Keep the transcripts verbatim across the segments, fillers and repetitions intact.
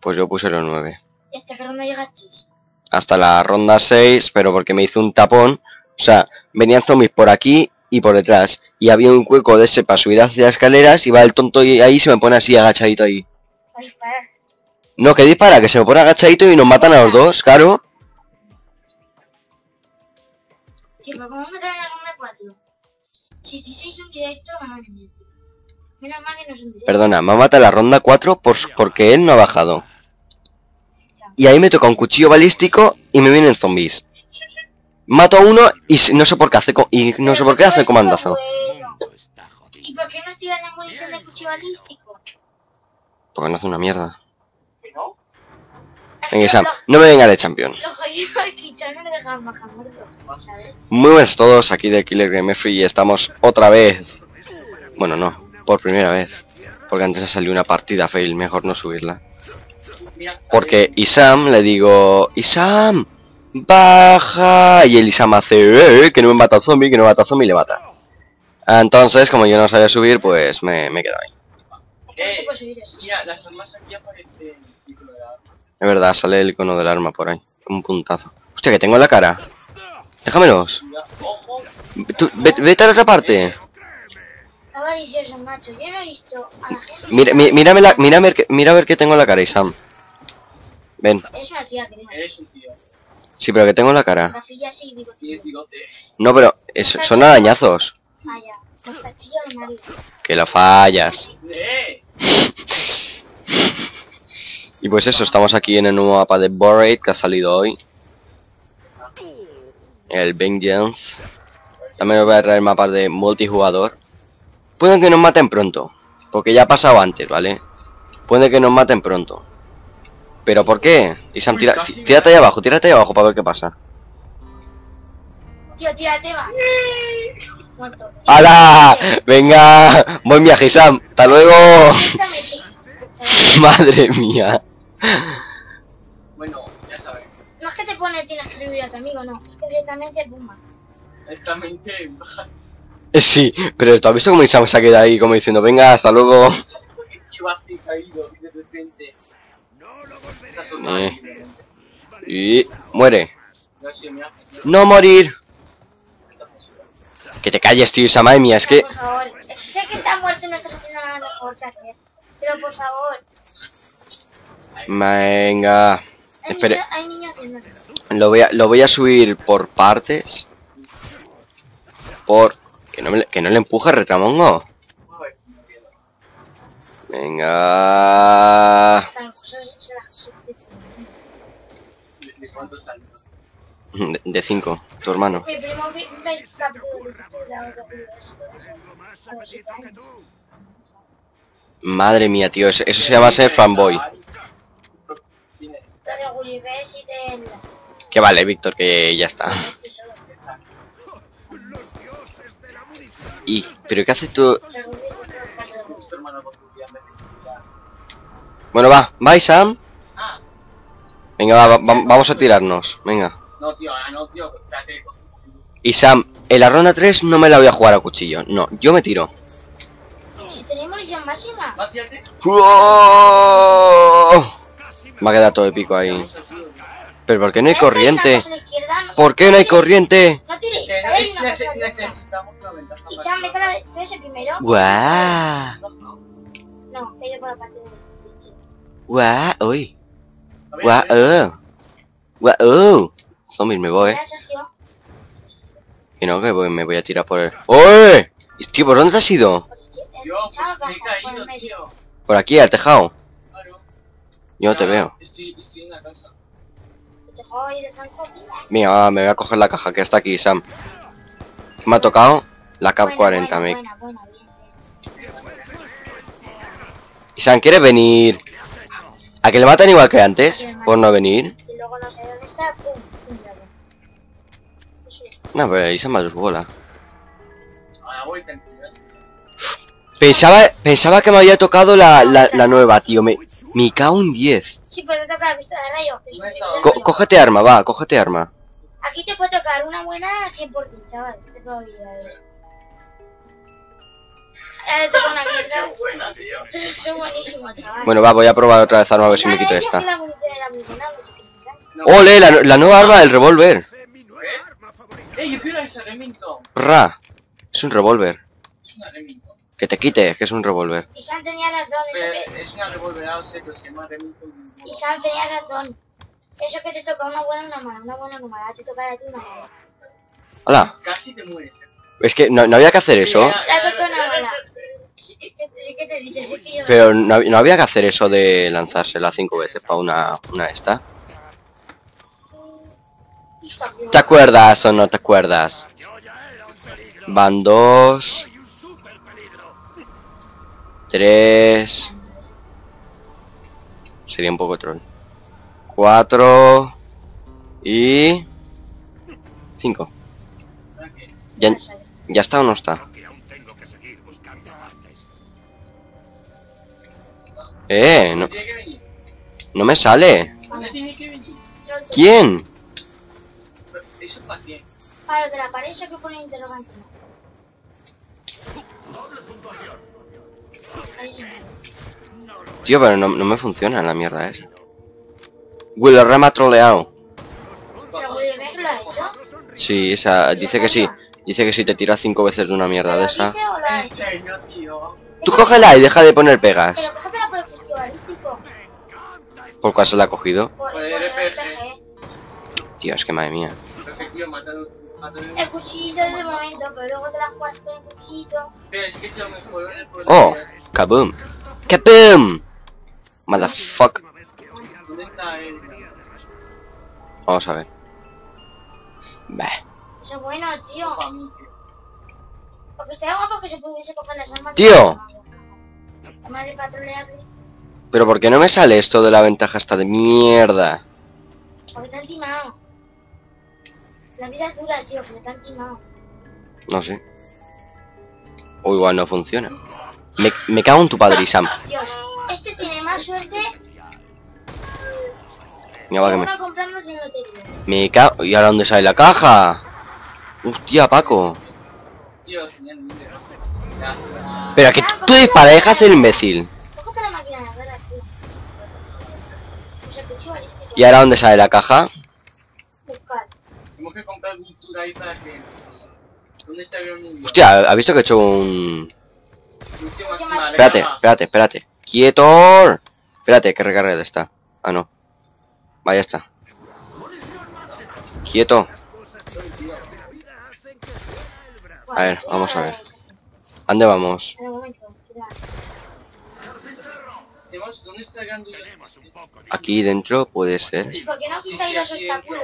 Pues yo puse los nueve. ¿Y hasta qué ronda llegasteis? Hasta la ronda seis, pero porque me hizo un tapón. O sea, venían zombies por aquí y por detrás. Y había un hueco de ese para subir hacia las escaleras y va el tonto y ahí se me pone así agachadito ahí. No, que dispara, que se me pone agachadito y nos matan a los dos, claro. Tío, ¿cómo me traen la ronda cuatro? siete seis son directo, mamá de mierda. Menos mal que no son directo. Perdona, me ha matado la ronda cuatro por, porque él no ha bajado. Y ahí me toca un cuchillo balístico y me vienen zombies. Mato a uno y no sé por qué hace, y no sé por qué hace comandazo. ¿Y por qué no tiran la munición del cuchillo balístico? Porque no hace una mierda. Venga, Sam, no me venga de champion. Muy buenas a todos, aquí de Killer Game Free y estamos otra vez. Bueno, no, por primera vez. Porque antes ha salido una partida fail, mejor no subirla. Porque Isam le digo, Isam, baja. Y el Isam hace, eh, que no me mata zombie, que no me mata zombie y le mata. Entonces, como yo no sabía subir, pues me, me quedo ahí. Eh, mira, las armas aquí aparecen. Es verdad, sale el icono del arma por ahí. Un puntazo. Hostia, que tengo en la cara. Déjamelos. Tú, vete, vete a la otra parte. Mira, mi, mírame la, mira, mira a ver qué tengo en la cara, Isam. Ven. Sí, pero que tengo en la cara. No, pero es, son arañazos. Que lo fallas. Y pues eso, estamos aquí en el nuevo mapa de BURIED que ha salido hoy. El Vengeance. También os voy a traer mapas de multijugador. Pueden que nos maten pronto, porque ya ha pasado antes, ¿vale? Puede que nos maten pronto. ¿Pero por qué? Isam, tira, tírate ahí abajo, tírate ahí abajo para ver qué pasa. Tío, tírate va. ¡Hala! ¡Venga! ¡Buen viaje, Isam! ¡Hasta luego! Madre mía. Bueno, ya sabes. No es que te pone, tienes que revivir a tu amigo, no. Es que directamente bomba. Directamente baja. Sí, pero ¿tú has visto cómo Isam se ha quedado ahí como diciendo, venga, hasta luego? Iba así caído de repente. Eh. Y muere. No morir. Que te calles, tío, Isam, madre mía, es que... Por favor, sé que está muerto y no estás haciendo nada mejor que hacer. Pero por favor. Venga. Espere. Lo voy a, lo voy a subir por partes. Por... Que no, me, que no le empuja, retramongo. Venga. De cinco, tu hermano. Madre mía, tío, eso se llama ser fanboy. Que vale, Víctor, que ya está. Y, pero ¿qué haces tú? Bueno, va, va, Isam. Venga, va, va, vamos a tirarnos, venga. Isam, en la ronda tres no me la voy a jugar a cuchillo, no, yo me tiro. ¡Oh! Me ha quedado todo épico ahí. Pero ¿por qué no hay corriente? ¿Por qué no hay corriente? ¡Guau! ¡Guau! ¡Uy! ¡Guau! ¡Guau! Zombies, me voy, eh. Y no, que voy, me voy a tirar por el... ¡Uy! Tío, ¿por dónde te has ido? Yo, pues, me he caído, tío. Por aquí, al tejado. Claro. Yo no te veo. Estoy, estoy en la casa. Mira, me voy a coger la caja que está aquí, Isam. Me ha tocado la cap cuarenta, me... Isam, ¿quieres venir? ¿A que le matan igual que antes? Por no venir. No, pero Isam va a sus bolas. Pensaba, pensaba que me había tocado la, la, la nueva, tío. Me, me cago en diez. Sí, pero te toca la pistola de rayos. Co cógete arma, va, cógete arma. Aquí te puede tocar una buena cien por ciento, chaval. Te puedo ayudar. Eh, tengo una mierda. Es buena, tío. Es buenísimo, chaval. Bueno, va, voy a probar otra vez arma a ver si me quito esta. ¡Ole! La, la nueva arma del revólver. ¡Ra! Es un revólver. Que te quites, que es un revólver. Y Sam tenía razón. Es una revólver A O C que se llama Remington. Y Sam tenía razón. Eso que te toca una buena, una mala, una buena, una mala. Te toca a ti una mala. ¡Hala! Casi te mueres. Es que no, no había que hacer eso. Pero no, no había que hacer eso de lanzársela cinco veces para una, una esta. ¿Te acuerdas o no te acuerdas? Van dos. Tres. Sería un poco troll. Cuatro. Y... Cinco. Ya, ¿ya está o no está? Eh, no... No me sale. ¿Quién? Eso es para quién. Para que la pared se que pone interrogante. Tío, pero no, no me funciona la mierda esa. Willow Ram ha troleado. ¿Pero Willow Ram lo ha hecho? Sí, esa... Dice que sí. Dice que si te tiras cinco veces de una mierda de esa... Tú cógela y deja de poner pegas. Pero cógela por el festivalístico. ¿Por cuál se la ha cogido? Por el R P G. Tío, es que madre mía. El cuchillito de momento, pero luego te la jugaste con el cuchillito. Oh, kaboom. Kaboom. Motherfuck. Vamos a ver. Bah. Eso bueno, tío. Porque estaría guapo que se pudiese coger las armas. Tío. Pero ¿por qué no me sale esto de la ventaja esta de mierda? Porque te han timado. La vida es dura, tío, porque te han timado. No sé. O igual no funciona. Me, me cago en tu padre, Isam. Dios, este tiene más suerte. Mira, va que me... Me cago... ¿Y ahora dónde sale la caja? Hostia, Paco. Pero que tú disparas, dejas el imbécil. ¿Y ahora dónde sale la caja? Hostia, ¿ha visto que he hecho un...? Espérate, espérate, espérate. ¡Quieto! Espérate, que recargue de esta. Ah, no. Vaya está. Quieto. A ver, vamos a ver. ¿A dónde vamos? Aquí dentro puede ser.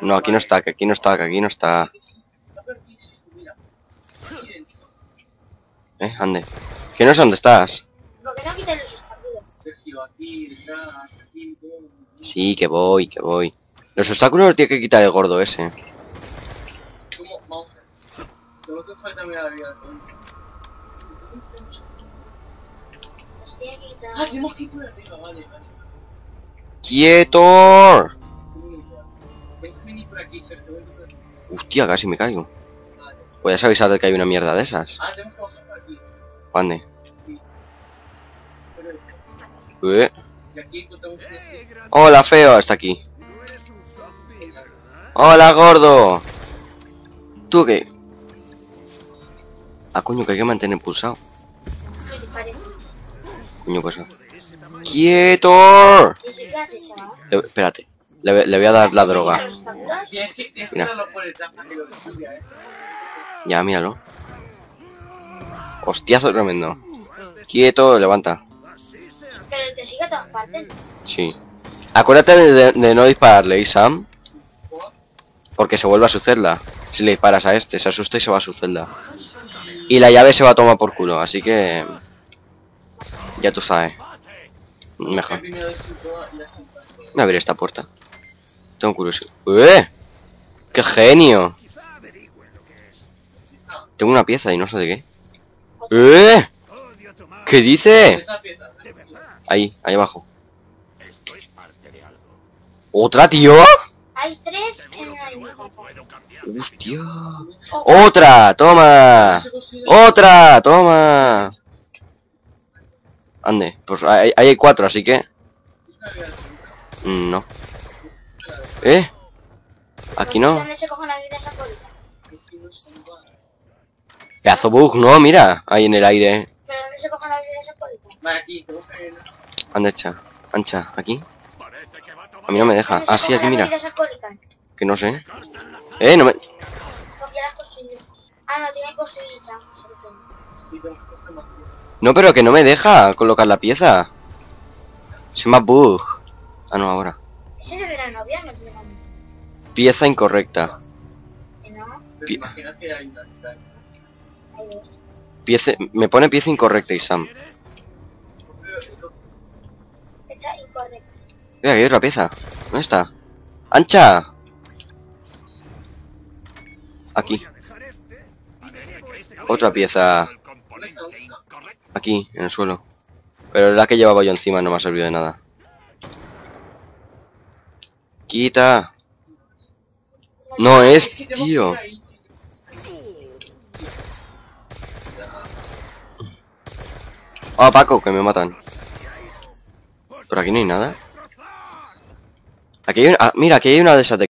No, aquí no está, que aquí no está, que aquí no está. Eh, ande. Que no sé dónde estás. Sí, que voy, que voy. Los obstáculos los tiene que quitar el gordo ese. ¡Quieto! Hostia, casi me caigo. Pues ya sabéis que hay una mierda de esas. ¿Dónde? Eh. Hola, feo, está aquí. Hola, gordo. ¿Tú qué? Ah, coño, que hay que mantener pulsado. Coño, pues... ¡Quieto! Le, espérate. Le, le voy a dar la droga. Mira. Ya, míralo. Hostiazo tremendo. Quieto, levanta. ¿Pero te sigue a todas partes? Sí. Acuérdate de, de, de no dispararle, ¿eh, Sam? Porque se vuelve a su celda. Si le disparas a este, se asusta y se va a su celda. Y la llave se va a tomar por culo, así que... Ya tú sabes. Mejor. Voy a abrir esta puerta. Tengo curiosidad. ¡Eh! ¡Qué genio! Tengo una pieza y no sé de qué. ¡Eh! ¿Qué dice? Ahí, ahí abajo. ¿Otra, tío? Hay tres en la misma. ¡Hostia! ¡Otra! ¡Toma! ¡Otra! ¡Toma! Ande, pues ahí hay, hay cuatro, así que... No. ¿Eh? Aquí no. Pedazo bug, no, mira. Ahí en el aire. ¿Pero dónde se coge la vida de esa polita? Anda, ancha. Ancha, aquí. A mí no me deja. Ah, sí, aquí mira. Que no sé. Eh, no me... Ah, no, tiene construida. No, pero que no me deja colocar la pieza. Se llama bug. Ah, no, ahora. ¿Ese es de la novia o no tiene novia? Pieza incorrecta. ¿Que no? ¿Te imaginas que hay una chica? Hay dos. Pieza... Me pone pieza incorrecta, Isam. Pieza incorrecta. Mira, aquí hay otra pieza. ¿Dónde está? ¡Ancha! Aquí. Otra pieza. Aquí, en el suelo. Pero la que llevaba yo encima no me ha servido de nada. Quita. No es, tío. Ah, Paco, que me matan. Por aquí no hay nada. Aquí hay una... Ah, mira, aquí hay una de esas de...